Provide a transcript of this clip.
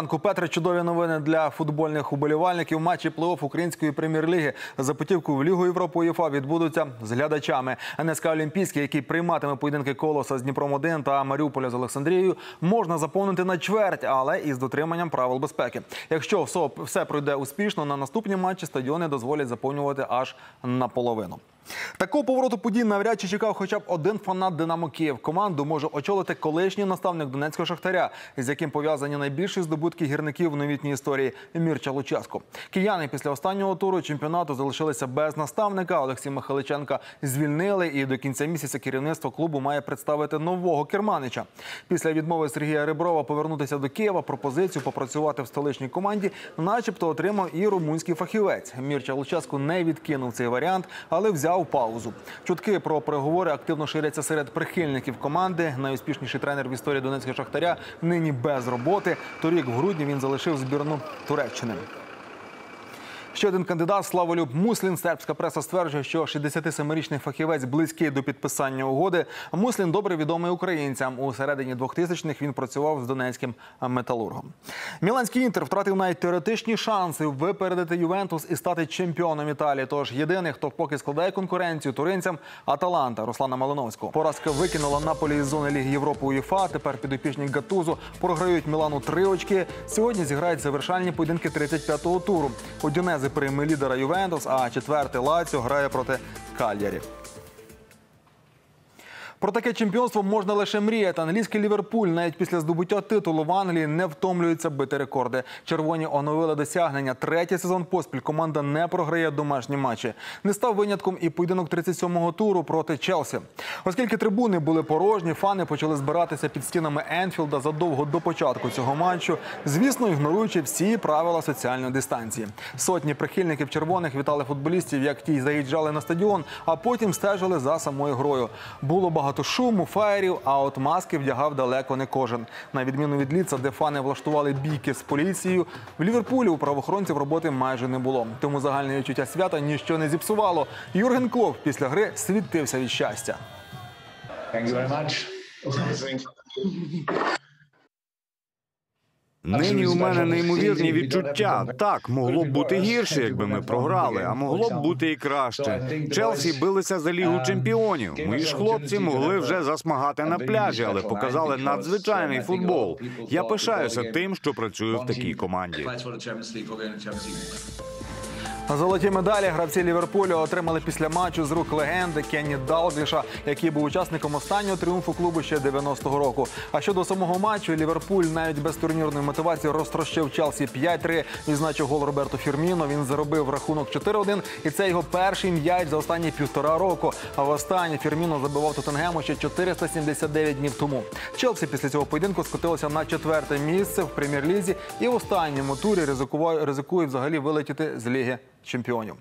ранку, Петре. Чудові новини для футбольних уболівальників. Матчі плей-офф української прем'єр-ліги за путівку в Лігу Європи УЄФА відбудуться з глядачами. НСК Олімпійський, який прийматиме поєдинки Колоса з Дніпром 1 та Маріуполя з Олександрією, можна заповнити на чверть, але із дотриманням правил безпеки. Якщо все пройде успішно, на наступні матчі стадіони дозволять заповнювати аж наполовину. Такого повороту подій навряд чи чекав хоча б один фанат «Динамо Київ». Команду може очолити колишній наставник донецького «Шахтаря», з яким пов'язані найбільші здобутки гірників в новітній історії – Мірча Луческу. Кияни після останнього туру чемпіонату залишилися без наставника, Олексія Михайличенка звільнили і до кінця місяця керівництво клубу має представити нового керманича. Після відмови Сергія Реброва повернутися до Києва пропозицію попрацювати в столичній команді начебто отримав і румунський фахівець. Мірча Луческу не відкинув цей варіант, але взяв паузу. Чутки про переговори активно ширяться серед прихильників команди. Найуспішніший тренер в історії донецького «Шахтаря» нині без роботи. Торік в грудні він залишив збірну Туреччини. Ще один кандидат – Славолюб Муслін. Сербська преса стверджує, що 67-річний фахівець близький до підписання угоди. Муслін добре відомий українцям. У середині 2000-х він працював з донецьким металургом. Міланський «Інтер» втратив навіть теоретичні шанси випередити Ювентус і стати чемпіоном Італії. Тож єдиний, хто поки складає конкуренцію туринцям – Аталанта Руслана Малиновського. Поразка викинула Наполі із зони Ліги Європи УЄФА. Тепер підопічні Гатузо програють Мілану 3 очки. Сьогодні зіграють завершальні поєдинки 35-го туру. Удінезе прийме лідера Ювентус, а четвертий Лаціо грає проти Кальярі. Про таке чемпіонство можна лише мріяти. Англійський Ліверпуль навіть після здобуття титулу в Англії не втомлюється бити рекорди. Червоні оновили досягнення. 3-й сезон поспіль команда не програє домашні матчі. Не став винятком і поєдинок 37-го туру проти Челсі. Оскільки трибуни були порожні, фани почали збиратися під стінами Енфілда задовго до початку цього матчу, звісно, ігноруючи всі правила соціальної дистанції. Сотні прихильників червоних вітали футболістів, як ті заїжджали на стадіон, а потім стежили за самою грою. Було багато шуму, фаєрів, а от маски вдягав далеко не кожен. На відміну від Ліцца, де фани влаштували бійки з поліцією, в Ліверпулі у правоохоронців роботи майже не було. Тому загальне відчуття свята ніщо не зіпсувало. Юрген Клопп після гри світився від щастя. Нині у мене неймовірні відчуття. Так, могло б бути гірше, якби ми програли, а могло б бути і краще. Челсі билися за Лігу чемпіонів. Мої ж хлопці могли вже засмагати на пляжі, але показали надзвичайний футбол. Я пишаюся тим, що працюю в такій команді. Золоті медалі гравці Ліверпулю отримали після матчу з рук легенди Кенні Далгліша, який був учасником останнього тріумфу клубу ще 90-го року. А щодо самого матчу, Ліверпуль навіть без турнірної мотивації розтрощив Челсі 5-3, відзначив гол Роберто Фірміно. Він заробив рахунок 4-1, і це його перший м'яч за останні 1,5 року. А востаннє Фірміно забивав Тоттенгему ще 479 днів тому. Челсі після цього поєдинку скотилося на 4-те місце в прем'єр-лізі і в останньому турі ризикує взагалі вилетіти з Ліги чемпіонів.